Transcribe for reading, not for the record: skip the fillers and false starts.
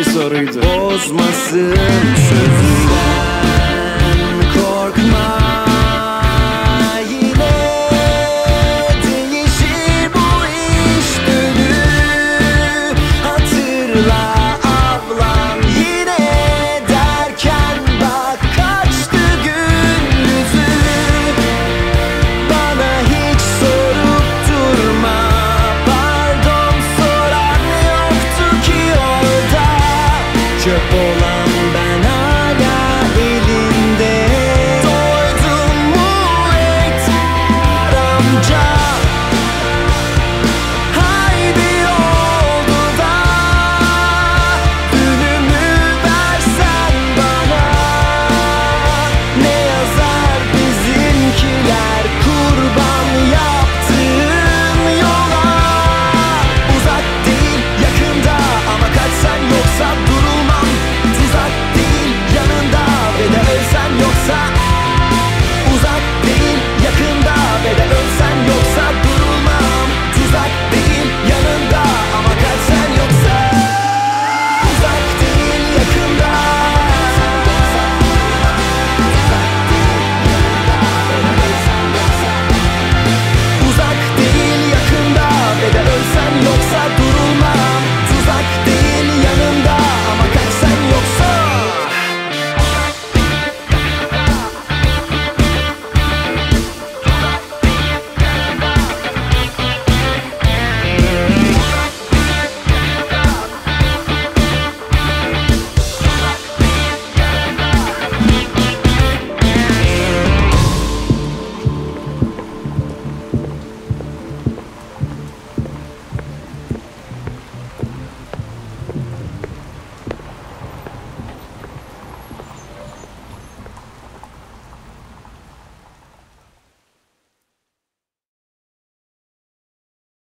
sarıydı. Bozmasın sözünden korkma. Çöp olan